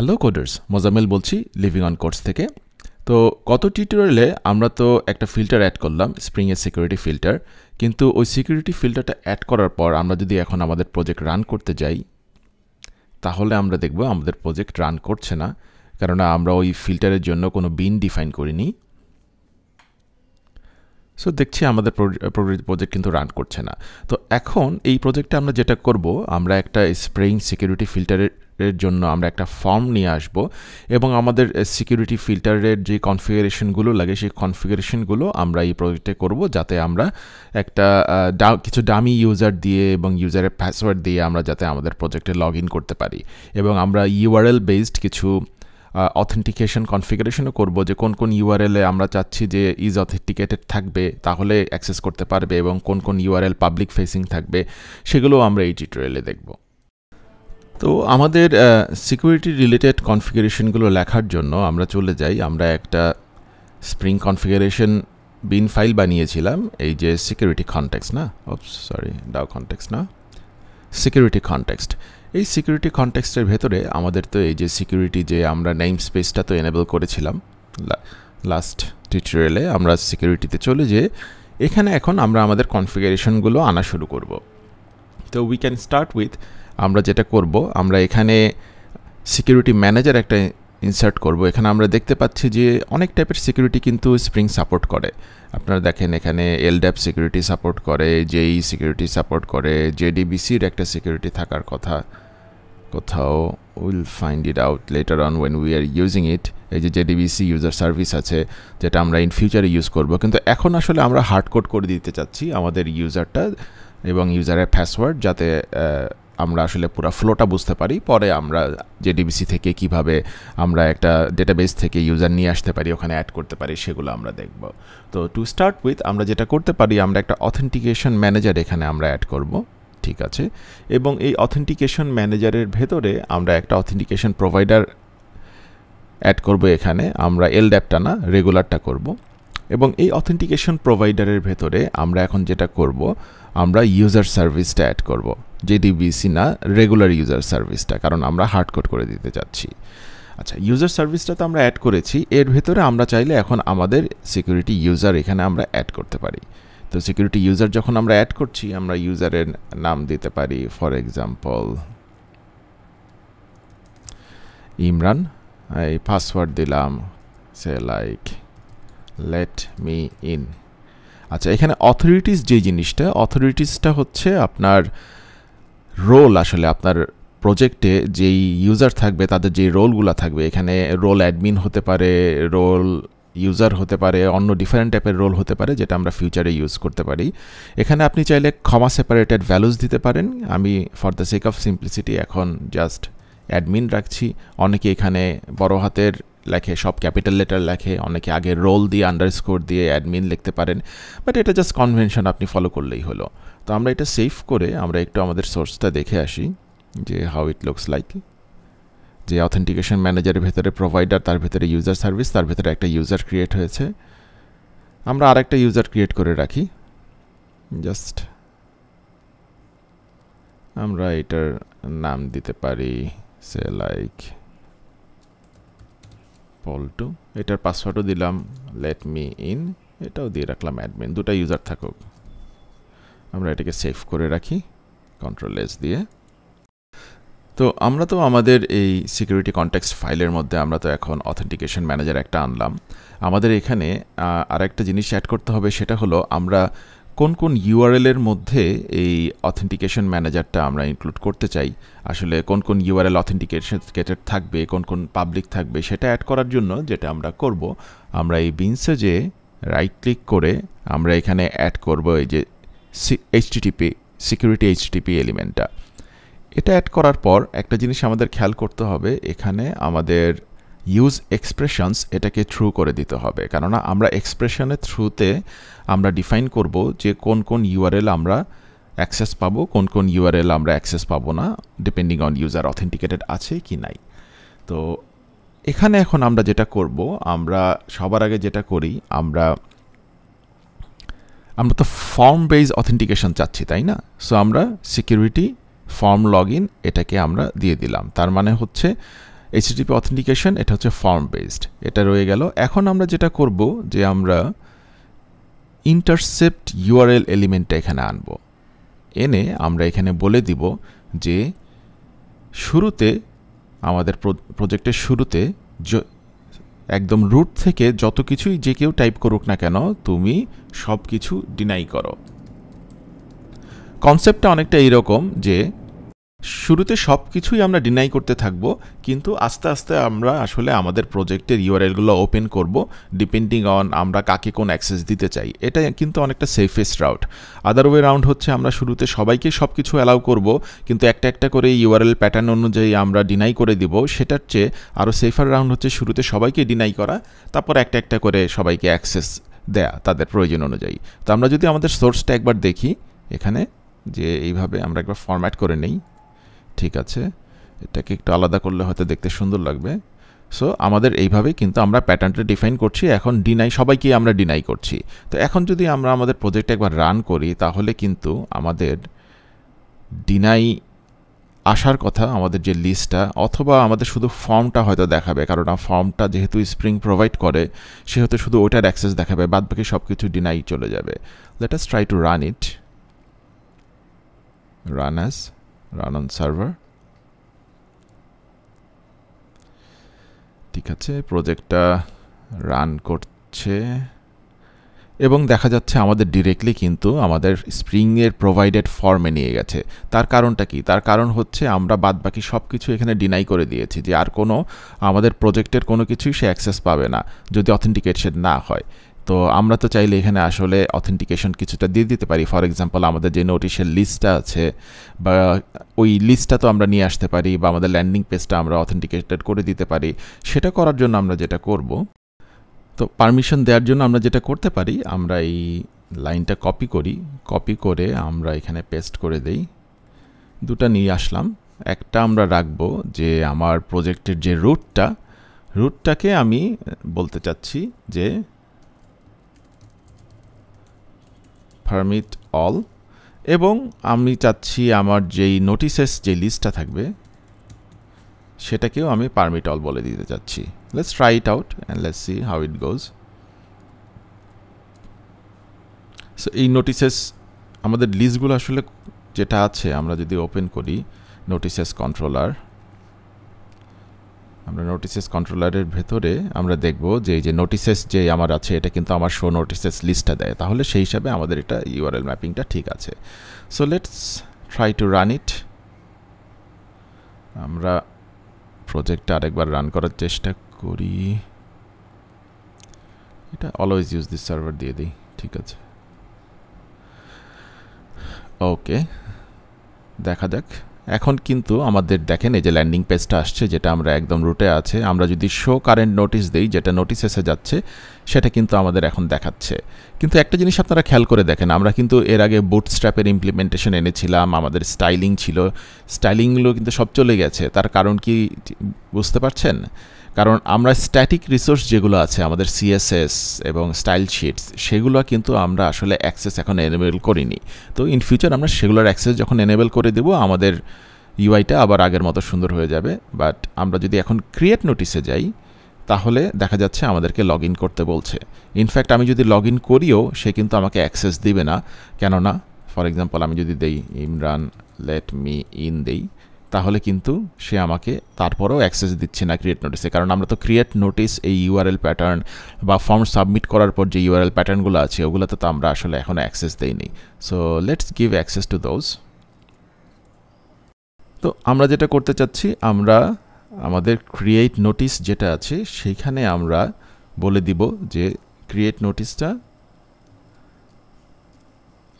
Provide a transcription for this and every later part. hello coders Mozammel বলছি living on course থেকে তো গত টিউটোরিয়ালে আমরা তো একটা ফিল্টার অ্যাড করলাম স্প্রিং এর সিকিউরিটি ফিল্টার কিন্তু ওই সিকিউরিটি ফিল্টারটা অ্যাড করার পর আমরা যদি এখন আমাদের প্রজেক্ট রান করতে যাই তাহলে আমরা দেখব আমাদের প্রজেক্ট রান করছে না কারণ আমরা ওই ফিল্টারের জন্য কোনো বিন ডিফাইন করিনি সো দেখছি আমাদের প্রজেক্ট কিন্তু রান করছে না তো এখন এই প্রজেক্টে আমরা যেটা করব আমরা একটা স্প্রিং সিকিউরিটি ফিল্টারের জন্য আমরা একটা ফর্ম নিয়ে আসব এবং আমাদের সিকিউরিটি ফিল্টারের যে কনফিগারেশনগুলো লাগে সেই কনফিগারেশনগুলো আমরা এই প্রজেক্টে করব যাতে আমরা একটা কিছু ডামি ইউজার দিয়ে এবং ইউজারের পাসওয়ার্ড দিয়ে আমরা যাতে আমাদের প্রজেক্টে লগ ইন করতে পারি এবং আমরা ইউআরএল বেসড কিছু অথেন্টিকেশন কনফিগারেশনও করব যে কোন URL এ আমরা চাচ্ছি যে ইজ অথেন্টিকেটেড থাকবে তাহলে অ্যাক্সেস করতে পারবে এবং কোন URL পাবলিক ফেসিং থাকবে সেগুলো আমরা এই টিউটোরিয়ালে দেখব তো আমাদের সিকিউরিটি রিলেটেড কনফিগারেশনগুলো লেখার জন্য আমরা চলে যাই আমরা একটা স্প্রিং কনফিগারেশন বিন ফাইল বানিয়েছিলাম এই যে সিকিউরিটি কনটেক্সট না সরি ডাও কনটেক্সট না সিকিউরিটি কনটেক্সট এই সিকিউরিটি কনটেক্সটের ভেতরে আমাদের তো এই যে সিকিউরিটি যে আমরা নেম স্পেসটা তো এনেবল করেছিলাম লাস্ট টিউটোরিয়ালে আমরা সিকিউরিটিতে চলে যে এখানে এখন আমরা আমাদের কনফিগারেশনগুলো আনা শুরু করব তো উই ক্যান স্টার্ট উইথ আমরা যেটা করব আমরা এখানে সিকিউরিটি ম্যানেজার একটা ইনসার্ট করব এখানে আমরা দেখতে পাচ্ছি যে অনেক টাইপের সিকিউরিটি কিন্তু স্প্রিং সাপোর্ট করে আপনারা দেখেন এখানে LDAP সিকিউরিটি সাপোর্ট করে JE সিকিউরিটি সাপোর্ট করে JDBCর একটা সিকিউরিটি থাকার কথা কোথাও will find it out later on when we are using it এই যে JDBC ইউজার সার্ভিস আছে যেটা আমরা ইন ফিউচারে ইউজ করব কিন্তু এখন আসলে আমরা হার্ড কোড করে দিতে চাচ্ছি আমাদের ইউজারটা এবং ইউজারের পাসওয়ার্ড যাতে আমরা আসলে পুরো ফ্লোটা বুঝতে পারি পরে আমরা JDBC থেকে কিভাবে আমরা একটা ডেটাবেস থেকে ইউজার নিয়ে আসতে পারি ওখানে অ্যাড করতে পারি সেগুলো আমরা দেখব তো টু স্টার্ট উইথ আমরা যেটা করতে পারি আমরা একটা অথেন্টিকেশন ম্যানেজার এখানে আমরা অ্যাড করব ঠিক আছে এবং এই অথেন্টিকেশন ম্যানেজারের ভেতরে আমরা একটা অথেন্টিকেশন প্রোভাইডার অ্যাড করব এখানে আমরা LDAPটা না রেগুলারটা করব এবং এই অথেন্টিকেশন প্রোভাইডারের ভেতরে আমরা এখন যেটা করব আমরা ইউজার সার্ভিসটা অ্যাড করব JDBC না রেগুলার ইউজার সার্ভিসটা কারণ আমরা হার্ডকোড করে দিতে যাচ্ছি আচ্ছা ইউজার সার্ভিসটা তো আমরা অ্যাড করেছি এর ভেতরে আমরা চাইলে এখন আমাদের সিকিউরিটি ইউজার এখানে আমরা অ্যাড করতে পারি তো সিকিউরিটি ইউজার যখন আমরা অ্যাড করছি আমরা ইউজারের নাম দিতে পারি ফর এক্সাম্পল ইমরান এই পাসওয়ার্ড দিলাম সে লাইক লেট মি ইন আচ্ছা এখানে অথরিটিস যে জিনিসটা অথরিটিসটা হচ্ছে আপনার রোল আসলে আপনার প্রজেক্টে যেই ইউজার থাকবে তাদের যে রোলগুলো থাকবে এখানে রোল অ্যাডমিন হতে পারে রোল ইউজার হতে পারে অন্য ডিফারেন্ট টাইপের রোল হতে পারে যেটা আমরা ফিউচারে ইউজ করতে পারি এখানে আপনি চাইলে কমা সেপারেটেড ভ্যালুজ দিতে পারেন আমি for the sake of simplicity এখন জাস্ট অ্যাডমিন রাখছি অনেকে এখানে বড় হাতের লেখে সব ক্যাপিটাল লেটার লেখে অনেকে আগে রোল দিয়ে আন্ডারস্কোর দিয়ে অ্যাডমিন লিখতে পারেন বাট এটা জাস্ট কনভেনশন আপনি ফলো করলেই হলো তো আমরা এটা সেভ করে আমরা একটু আমাদের সোর্সটা দেখে আসি যে হাউ ইট লুকস লাইক যে অথেন্টিকেশন ম্যানেজারের ভেতরে প্রোভাইডার তার ভেতরে ইউজার সার্ভিস তার ভেতরে একটা ইউজার ক্রিয়েট হয়েছে আমরা আরেকটা ইউজার ক্রিয়েট করে রাখি জাস্ট আমরা এটার নাম দিতে পারি সে লাইক পল্টু এটার পাসওয়ার্ডও দিলাম লেট মি ইন এটাও দিয়ে রাখলাম অ্যাডমিন দুটো ইউজার থাকুক আমরা এটাকে সেভ করে রাখি কন্ট্রোল এস দিয়ে তো আমরা তো আমাদের এই সিকিউরিটি কনটেক্সট ফাইলের মধ্যে আমরা তো এখন অথেন্টিকেশন ম্যানেজার একটা আনলাম আমাদের এখানে আরেকটা জিনিস অ্যাড করতে হবে সেটা হলো আমরা কোন URL এর মধ্যে এই অথেন্টিকেশন ম্যানেজারটা আমরা ইনক্লুড করতে চাই আসলে কোন URL অথেন্টিকেটেড থাকবে কোন পাবলিক থাকবে সেটা অ্যাড করার জন্য যেটা আমরা করব আমরা এই বিনসে যে রাইট ক্লিক করে আমরা এখানে অ্যাড করব এই যে HTTP সিকিউরিটি HTTP এলিমেন্টটা এটা অ্যাড করার পর একটা জিনিস আমাদের খেয়াল করতে হবে এখানে আমাদের ইউজ এক্সপ্রেশনস এটাকে থ্রু করে দিতে হবে কেননা আমরা এক্সপ্রেশনের থ্রুতে আমরা ডিফাইন করব যে কোন URL আমরা অ্যাক্সেস পাবো কোন URL আমরা অ্যাক্সেস পাবো না ডিপেন্ডিং অন ইউজার অথেন্টিকেটেড আছে কি নাই তো এখানে এখন আমরা যেটা করব আমরা সবার আগে যেটা করি আমরা তো ফর্ম বেস অথেন্টিকেশন চাচ্ছি তাই না সো আমরা সিকিউরিটি ফর্ম লগইন এটাকে আমরা দিয়ে দিলাম তার মানে হচ্ছে HTTP authentication এটা হচ্ছে form based এটা রয়ে গেল এখন আমরা যেটা করব যে আমরা intercept URL এলিমেন্টটা এখানে আনব এনে আমরা এখানে বলে দিব যে শুরুতে আমাদের প্রজেক্টের শুরুতে একদম root থেকে যত কিছুই যে কেউ টাইপ করুক না কেন তুমি সবকিছু ডিনাই করো কনসেপ্টটা অনেকটা এরকম যে শুরুতে সবকিছুই আমরা ডিনাই করতে থাকব কিন্তু আস্তে আস্তে আমরা আসলে আমাদের প্রজেক্টের ইউআরএল গুলো ওপেন করব ডিপেন্ডিং অন আমরা কাকে কোন অ্যাক্সেস দিতে চাই এটা কিন্তু অনেকটা safest route other way round হচ্ছে আমরা শুরুতে সবাইকে সবকিছু এলাউ করব কিন্তু একটা একটা করে ইউআরএল প্যাটার্ন অনুযায়ী আমরা ডিনাই করে দিব সেটার চেয়ে আরো সেফার রাউন্ড হচ্ছে শুরুতে সবাইকে ডিনাই করা তারপর একটা একটা করে সবাইকে অ্যাক্সেস দেয়া তাদের প্রয়োজন অনুযায়ী তো আমরা যদি আমাদের সোর্সটা একবার দেখি এখানে যে এইভাবে আমরা একবার ফরম্যাট করে নেই ঠিক আছে এটাকে একটু আলাদা করলে হয়তো দেখতে সুন্দর লাগবে সো আমাদের এইভাবে কিন্তু আমরা প্যাটার্নটা ডিফাইন করছি এখন ডিনাই সবাইকে আমরা ডিনাই করছি তো এখন যদি আমরা আমাদের প্রজেক্ট একবার রান করি তাহলে কিন্তু আমাদের ডিনাই আসার কথা আমাদের যে লিস্টটা অথবা আমাদের শুধু ফর্মটা হয়তো দেখাবে কারণ ফর্মটা যেহেতু স্প্রিং প্রোভাইড করে সেহেতু শুধু ওটার অ্যাক্সেস দেখাবে বাদবাকি সবকিছু ডিনাই চলে যাবে let us try to run it run as run on server ঠিক আছে প্রজেক্টটা রান করছে এবং দেখা যাচ্ছে আমাদের डायरेक्टली কিন্তু আমাদের স্প্রিং এর প্রোভাইডেড ফর্মে নিয়ে গেছে তার কারণটা কি তার কারণ হচ্ছে আমরা বাদবাকি সবকিছু এখানে ডিনাই করে দিয়েছি যে আর কোনো আমাদের প্রজেক্টের কোনো কিছুই সে অ্যাক্সেস পাবে না যদি অথেন্টিকেশন না হয় তো আমরা তো চাইলে এখানে আসলে অথেন্টিকেশন কিছুটা দিয়ে দিতে পারি ফর এক্সাম্পল আমাদের যে নোটিশের লিস্টটা আছে বা ওই লিস্টটা তো আমরা নিয়ে আসতে পারি বা আমাদের ল্যান্ডিং পেজটা আমরা অথেন্টিকেটেড করে দিতে পারি সেটা করার জন্য আমরা যেটা করব তো পারমিশন দেওয়ার জন্য আমরা যেটা করতে পারি আমরা এই লাইনটা কপি করি কপি করে আমরা এখানে পেস্ট করে দেই দুটো নিয়ে আসলাম একটা আমরা রাখব যে আমার প্রজেক্টের যে রুটটাকে আমি বলতে চাচ্ছি যে permit all এবং আমি চাচ্ছি আমার যেই নোটিসেস যে লিস্টটা থাকবে সেটাকেও আমি permit all বলে দিতে চাচ্ছি let's try it out and let's see how it goes so এই নোটিসেস আমাদের লিস্টগুলো আসলে যেটা আছে আমরা যদি ওপেন করি নোটিসেস কন্ট্রোলার আমরা নোটিসেস কন্ট্রোলারের ভেতরে আমরা দেখব যে এই যে নোটিসেস যে আমার আছে এটা কিন্তু আমার শো নোটিসেস লিস্টটা দেয় তাহলে সেই হিসাবে আমাদের এটা ইউআরএল ম্যাপিংটা ঠিক আছে so let's try to run it আমরা প্রজেক্টটা আরেকবার রান করার চেষ্টা করি এটা অলওয়েজ ইউজ দিস সার্ভার দিয়ে দিই ঠিক আছে ওকে দেখা যাক এখন কিন্তু আমাদের দেখেন এই যে ল্যান্ডিং পেজটা আসছে যেটা আমরা একদম রুটে আছে আমরা যদি শো কারেন্ট নোটিস দেই যেটা নোটিসেসে যাচ্ছে সেটা কিন্তু আমাদের এখন দেখাচ্ছে কিন্তু একটা জিনিস আপনারা খেয়াল করে দেখেন আমরা কিন্তু এর আগে বুটস্ট্র্যাপের ইমপ্লিমেন্টেশন এনেছিলাম আমাদের স্টাইলিং ছিল স্টাইলিংগুলো কিন্তু সব চলে গেছে তার কারণ কি বুঝতে পারছেন কারণ আমরা স্ট্যাটিক রিসোর্স যেগুলো আছে আমাদের সিএসএস এবং স্টাইল শিটস সেগুলো কিন্তু আমরা আসলে অ্যাক্সেস এখন এনেবল করিনি তো ইন ফিউচার আমরা সেগুলোর অ্যাক্সেস যখন এনেবল করে দেব আমাদের ইউআইটা আবার আগের মতো সুন্দর হয়ে যাবে বাট আমরা যদি এখন ক্রিয়েট নোটিসে যাই তাহলে দেখা যাচ্ছে আমাদেরকে লগ ইন করতে বলছে ইনফ্যাক্ট আমি যদি লগ ইন করিও সে কিন্তু আমাকে অ্যাক্সেস দিবে না কেননা ফর এক্সাম্পল আমি যদি দেই ইমরান লেট মি ইন দেই তাহলে কিন্তু সে আমাকে তারপরেও অ্যাক্সেস দিচ্ছে না ক্রিয়েট নোটিসে কারণ আমরা তো ক্রিয়েট নোটিস এই ইউআরএল প্যাটার্ন বা ফর্ম সাবমিট করার পর যে ইউআরএল প্যাটার্নগুলো আছে ওগুলোতে তো আমরা আসলে এখন অ্যাক্সেস দেইনি so let's give access to those তো আমরা যেটা করতে চাচ্ছি আমরা আমাদের ক্রিয়েট নোটিস যেটা আছে সেইখানে আমরা বলে দিব যে ক্রিয়েট নোটিসটা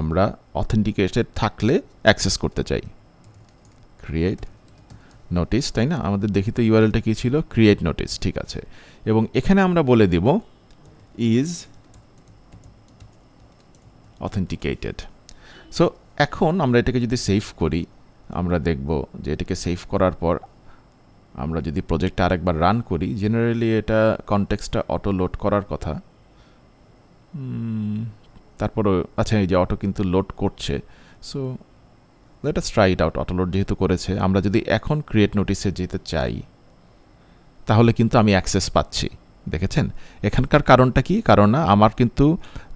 আমরা অথেন্টিকেটেড থাকলে অ্যাক্সেস করতে চাই ক্রিয়েট নোটিস তাই না আমাদের দেখি তো ইউআরএলটা কী ছিল ক্রিয়েট নোটিস ঠিক আছে এবং এখানে আমরা বলে দিব ইজ অথেন্টিকেটেড সো এখন আমরা এটাকে যদি সেভ করি আমরা দেখব যে এটাকে সেভ করার পর আমরা যদি প্রজেক্টটা আরেকবার রান করি জেনারেলি এটা কনটেক্সটটা অটো লোড করার কথা তারপরও আচ্ছা এই যে অটো কিন্তু লোড করছে so let us try it out autoload যেহেতু করেছে আমরা যদি এখন ক্রিয়েট নোটিসে যেতে চাই তাহলে কিন্তু আমি অ্যাক্সেস পাচ্ছি দেখেছেন এখানকার কারণটা কি কারণ না আমার কিন্তু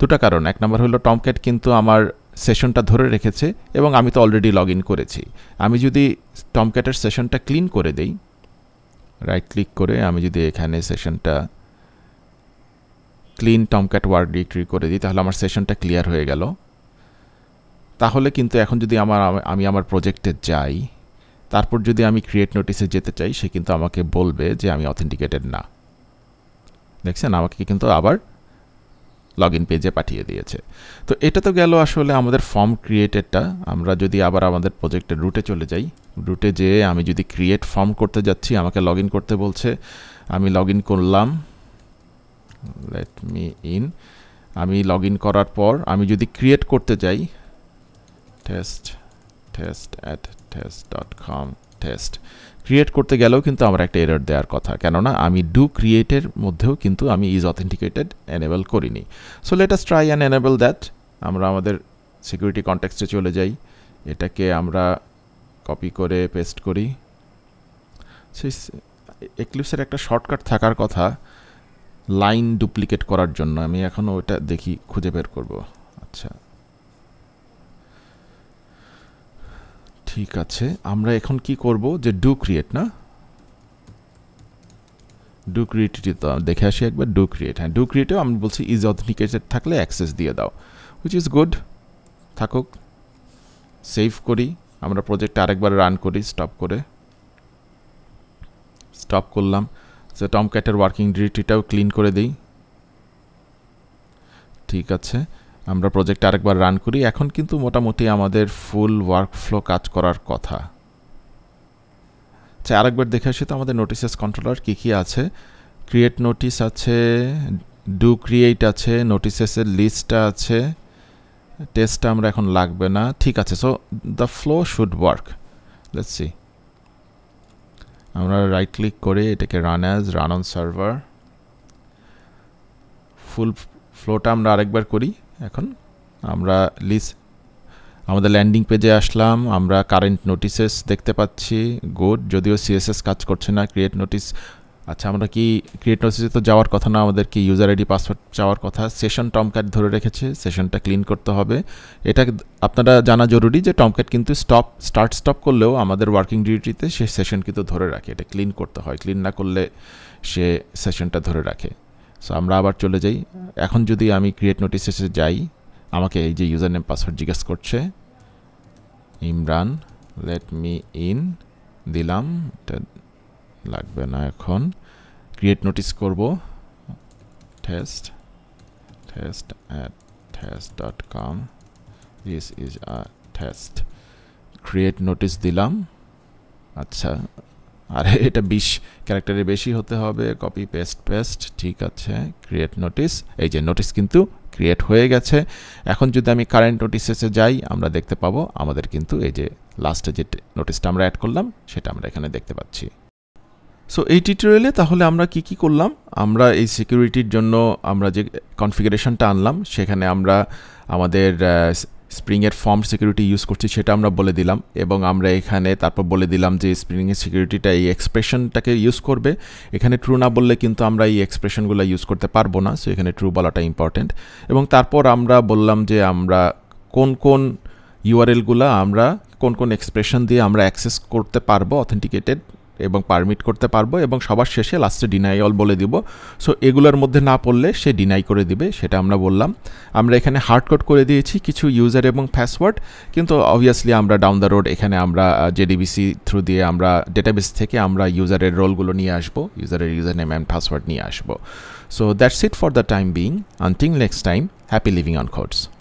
দুটো কারণ এক নাম্বার হলো টমক্যাট কিন্তু আমার সেশনটা ধরে রেখেছে এবং আমি তো অলরেডি লগইন করেছি আমি যদি টমক্যাটের সেশনটা ক্লিন করে দেই রাইট ক্লিক করে আমি যদি এখানে সেশনটা ক্লিন টমক্যাট ওয়ার্ক ডিরেক্টরি করে দিই তাহলে আমার সেশনটা ক্লিয়ার হয়ে গেল তাহলে কিন্তু এখন যদি আমি আমার প্রজেক্টে যাই তারপর যদি আমি ক্রিয়েট নোটিসে যেতে চাই সে কিন্তু আমাকে বলবে যে আমি অথেন্টিকেটেড না দেখছেন আমাকে কিন্তু আবার লগইন পেজে পাঠিয়ে দিয়েছে তো এটা তো গেল আসলে আমাদের ফর্ম ক্রিয়েটেডটা আমরা যদি আবার আমাদের প্রজেক্টের রুটে চলে যাই রুটে যেয়ে আমি যদি ক্রিয়েট ফর্ম করতে যাচ্ছি আমাকে লগইন করতে বলছে আমি লগইন করলাম লেট মি ইন আমি লগইন করার পর আমি যদি ক্রিয়েট করতে যাই test@test.com test ক্রিয়েট করতে গেলেও কিন্তু আমার একটা এরর দেওয়ার কথা কেননা আমি ডু ক্রিয়েটের মধ্যেও কিন্তু আমি ইজ অথেন্টিকেটেড এনেবল করিনি so let us try and enable that আমরা আমাদের সিকিউরিটি কনটেক্সটে চলে যাই এটাকে আমরা কপি করে পেস্ট করি সেই এক্লিপসের একটা শর্টকাট থাকার কথা লাইন ডুপ্লিকেট করার জন্য আমি এখনও ওটা দেখি খুঁজে বের করব আচ্ছা ঠিক আছে আমরা এখন কি করব যে ডু ক্রিয়েট না ডু ক্রিয়েট তো দেখে আসি একবার ডু ক্রিয়েট হ্যাঁ ডু ক্রিয়েটেও আমি বলছি ইজ অথেন্টিকেটেড থাকলে অ্যাক্সেস দিয়ে দাও হুইচ ইজ গুড থাকুক সেভ করি আমরা প্রজেক্ট আরেকবার রান করি স্টপ করে স্টপ করলাম যে টমক্যাটের ওয়ার্কিং ডিরেক্টরিটাও ক্লিন করে দিই ঠিক আছে আমরা প্রজেক্ট আরেকবার রান করি এখন কিন্তু মোটামুটি আমাদের ফুল ওয়ার্কফ্লো কাজ করার কথা আচ্ছা আরেকবার দেখে আসি তো আমাদের নোটিসেস কন্ট্রোলার কী কী আছে ক্রিয়েট নোটিস আছে ডু ক্রিয়েট আছে নোটিসেসের লিস্টটা আছে টেস্টটা আমরা এখন লাগবে না ঠিক আছে so the flow should work let's see আমরা রাইট ক্লিক করে এটাকে run as run on server full ফ্লোটা আমরা আরেকবার করি এখন আমরা লিস্ট আমাদের ল্যান্ডিং পেজে আসলাম আমরা কারেন্ট নোটিসেস দেখতে পাচ্ছি গুড যদিও সিএসএস কাজ করছে না ক্রিয়েট নোটিস আচ্ছা আমরা কি ক্রিয়েট নোটিসে তো যাওয়ার কথা না আমাদের কি ইউজার আইডি পাসওয়ার্ড যাওয়ার কথা সেশন টমক্যাট ধরে রেখেছে সেশনটা ক্লিন করতে হবে এটা আপনারা জানা জরুরি যে টমক্যাট কিন্তু স্টার্ট স্টপ করলেও আমাদের ওয়ার্কিং ডিউটিতে সে সেশন কিন্তু ধরে রাখে এটা ক্লিন করতে হয় ক্লিন না করলে সে সেশনটা ধরে রাখে সো আমরা আবার চলে যাই এখন যদি আমি ক্রিয়েট নোটিসেসে যাই আমাকে এই যে ইউজার নেম পাসওয়ার্ড জিজ্ঞেস করছে ইমরান লেট মি ইন দিলাম এটা লাগবে না এখন ক্রিয়েট নোটিস করব test@test.com this is a test create notice দিলাম আচ্ছা আরে এটা 20 ক্যারেক্টারের বেশি হতে হবে কপি পেস্ট ঠিক আছে ক্রিয়েট নোটিস এই যে নোটিস কিন্তু ক্রিয়েট হয়ে গেছে এখন যদি আমি কারেন্ট নোটিসেসে যাই আমরা দেখতে পাবো আমাদের কিন্তু এই যে লাস্টে যে নোটিসটা আমরা অ্যাড করলাম সেটা আমরা এখানে দেখতে পাচ্ছি সো এই টিউটোরিয়ালে তাহলে আমরা কি করলাম আমরা এই সিকিউরিটির জন্য আমরা যে কনফিগারেশনটা আনলাম সেখানে আমরা আমাদের স্প্রিংয়ের ফর্ম সিকিউরিটি ইউজ করছি সেটা আমরা বলে দিলাম এবং আমরা এখানে তারপর বলে দিলাম যে স্প্রিংয়ের সিকিউরিটিটা এই এক্সপ্রেশনটাকে ইউজ করবে এখানে ট্রু না বললে কিন্তু আমরা এই এক্সপ্রেশনগুলো ইউজ করতে পারবো না সো এখানে ট্রু বলাটা ইম্পর্টেন্ট এবং তারপর আমরা বললাম যে আমরা কোন ইউআরএলগুলো আমরা কোন এক্সপ্রেশন দিয়ে আমরা অ্যাক্সেস করতে পারবো অথেন্টিকেটেড এবং পারমিট করতে পারবো এবং সবার শেষে লাস্টে ডিনাইল বলে দিব সো এগুলোর মধ্যে না পড়লে সে ডিনাই করে দিবে সেটা আমরা বললাম আমরা এখানে হার্ডকোড করে দিয়েছি কিছু ইউজার এবং পাসওয়ার্ড কিন্তু অবভিয়াসলি আমরা ডাউন দ্য রোড এখানে আমরা জেডিবিসি থ্রু দিয়ে আমরা ডেটাবেস থেকে আমরা ইউজারের রোলগুলো নিয়ে আসবো ইউজারের ইউজার নেম অ্যান্ড পাসওয়ার্ড নিয়ে আসবো so that's it for the time being until next time happy living on codes